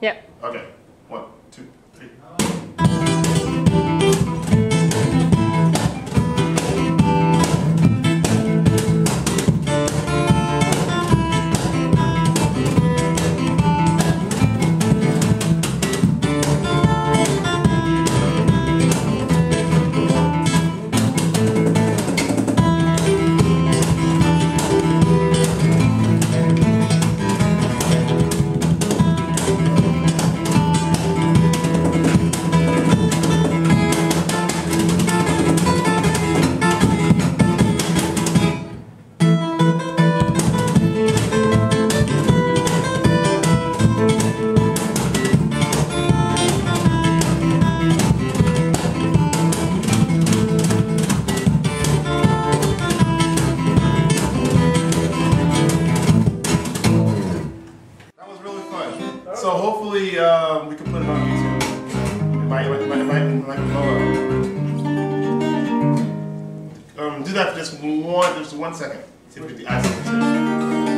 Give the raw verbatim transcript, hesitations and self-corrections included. Yep. Okay. One, two, three. So hopefully um, we can put it on YouTube. It might, it might, it might, it might blow up. Um, do that for just one, just one second. See if we can do it.